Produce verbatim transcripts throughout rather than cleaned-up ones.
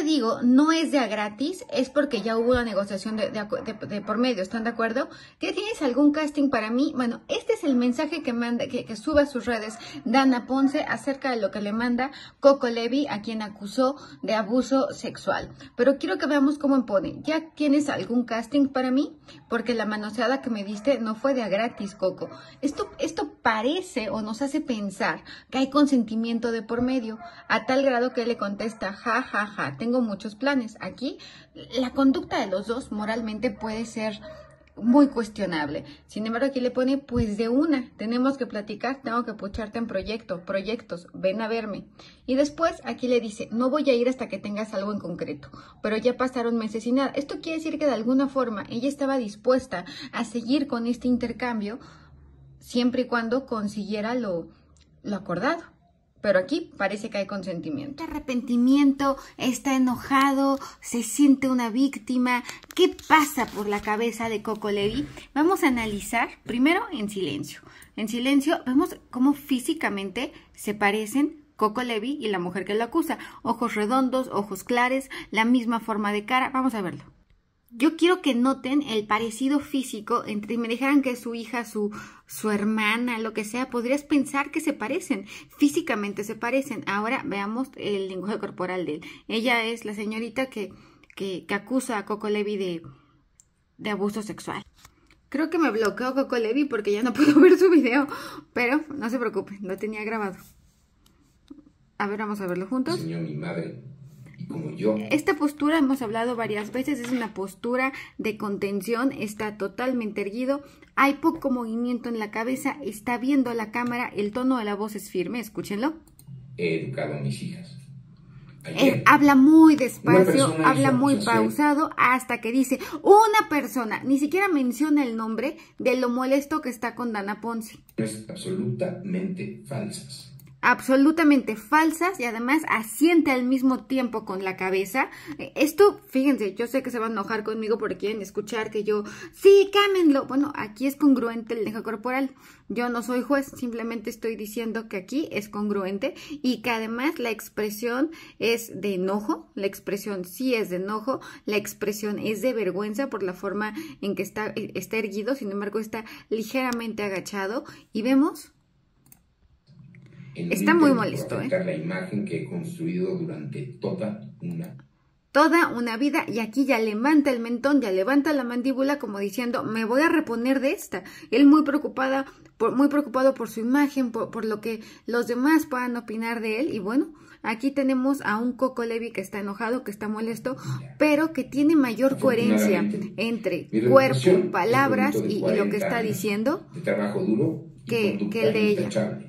te digo, no es de a gratis, es porque ya hubo una negociación de, de, de, de por medio, ¿están de acuerdo? ¿Ya tienes algún casting para mí? Bueno, este es el mensaje que manda, que, que sube a sus redes Danna Ponce acerca de lo que le manda Coco Levy, a quien acusó de abuso sexual. Pero quiero que veamos cómo pone, ¿ya tienes algún casting para mí? Porque la manoseada que me diste no fue de a gratis, Coco. Esto, esto parece o nos hace pensar que hay consentimiento de por medio, a tal grado que le contesta, ja, ja, ja, tengo muchos planes. Aquí la conducta de los dos moralmente puede ser muy cuestionable. Sin embargo, aquí le pone, pues de una, tenemos que platicar, tengo que pucharte en proyecto, proyectos, ven a verme. Y después aquí le dice, no voy a ir hasta que tengas algo en concreto, pero ya pasaron meses y nada. Esto quiere decir que de alguna forma ella estaba dispuesta a seguir con este intercambio siempre y cuando consiguiera lo, lo acordado. Pero aquí parece que hay consentimiento. Arrepentimiento, está enojado, se siente una víctima. ¿Qué pasa por la cabeza de Coco Levy? Vamos a analizar primero en silencio. En silencio vemos cómo físicamente se parecen Coco Levy y la mujer que lo acusa. Ojos redondos, ojos claros, la misma forma de cara. Vamos a verlo. Yo quiero que noten el parecido físico entre, me dejaran que su hija, su, su hermana, lo que sea, podrías pensar que se parecen, físicamente se parecen. Ahora veamos el lenguaje corporal de él. Ella es la señorita que, que, que acusa a Coco Levy de, de abuso sexual. Creo que me bloqueó Coco Levy porque ya no puedo ver su video, pero no se preocupen, lo tenía grabado. A ver, vamos a verlo juntos. Señor, mi madre. Como yo. Esta postura, hemos hablado varias veces, es una postura de contención, está totalmente erguido, hay poco movimiento en la cabeza, está viendo la cámara, el tono de la voz es firme, escúchenlo. He educado a mis hijas. Eh, habla muy despacio, habla muy pausado hasta que dice una persona, ni siquiera menciona el nombre de lo molesto que está con Danna Ponce. Es absolutamente falsas. absolutamente falsas y además asiente al mismo tiempo con la cabeza. Esto, fíjense, yo sé que se va a enojar conmigo porque quieren escuchar que yo, sí, cámenlo. Bueno, aquí es congruente el lenguaje corporal. Yo no soy juez, simplemente estoy diciendo que aquí es congruente y que además la expresión es de enojo, la expresión sí es de enojo, la expresión es de vergüenza por la forma en que está, está erguido, sin embargo está ligeramente agachado y vemos... Está muy molesto, ¿eh? La imagen que he construido durante toda una... Toda una vida, y aquí ya levanta el mentón, ya levanta la mandíbula como diciendo, me voy a reponer de esta. Él muy preocupada, por, muy preocupado por su imagen, por, por lo que los demás puedan opinar de él. Y bueno, aquí tenemos a un Coco Levy que está enojado, que está molesto, pero que tiene mayor coherencia entre cuerpo, palabras y, y lo que está diciendo de trabajo duro que, que el de ella.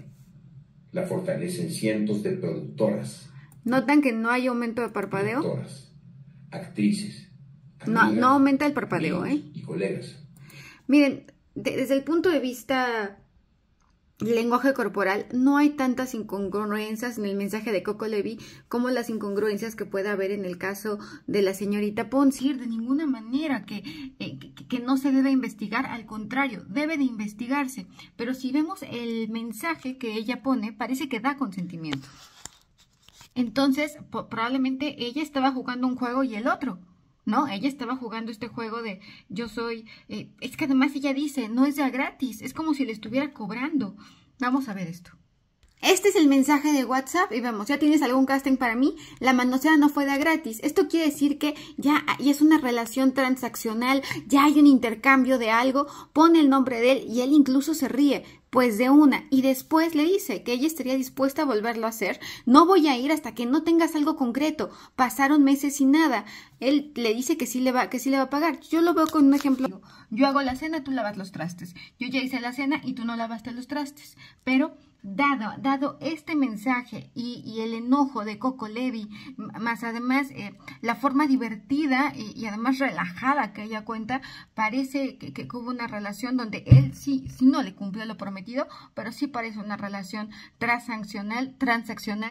La fortalecen cientos de productoras. ¿Notan que no hay aumento de parpadeo? Productoras, actrices. Amigas, no, no aumenta el parpadeo, ¿eh? Y colegas. Miren, de, desde el punto de vista lenguaje corporal, no hay tantas incongruencias en el mensaje de Coco Levy como las incongruencias que pueda haber en el caso de la señorita Ponce. De ninguna manera que, eh, que, que no se debe investigar, al contrario, debe de investigarse. Pero si vemos el mensaje que ella pone, parece que da consentimiento. Entonces, probablemente ella estaba jugando un juego y el otro. No, ella estaba jugando este juego de yo soy, eh, es que además ella dice, no es ya gratis, es como si le estuviera cobrando. Vamos a ver esto. Este es el mensaje de WhatsApp y vamos, ¿ya tienes algún casting para mí? La manoseada no fue de gratis. Esto quiere decir que ya es una relación transaccional, ya hay un intercambio de algo, pone el nombre de él y él incluso se ríe, pues de una. Y después le dice que ella estaría dispuesta a volverlo a hacer. No voy a ir hasta que no tengas algo concreto. Pasaron meses y nada. Él le dice que sí le va, que sí le va a pagar. Yo lo veo con un ejemplo. Yo hago la cena, tú lavas los trastes. Yo ya hice la cena y tú no lavaste los trastes. Pero... Dado, dado este mensaje y, y el enojo de Coco Levy, más además eh, la forma divertida y, y además relajada que ella cuenta, parece que, que hubo una relación donde él sí, sí no le cumplió lo prometido, pero sí parece una relación transaccional, transaccional.